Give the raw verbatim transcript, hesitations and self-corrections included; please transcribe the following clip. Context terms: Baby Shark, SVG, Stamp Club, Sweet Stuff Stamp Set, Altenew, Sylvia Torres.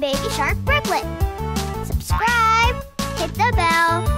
Baby Shark Brooklyn. Subscribe, hit the bell,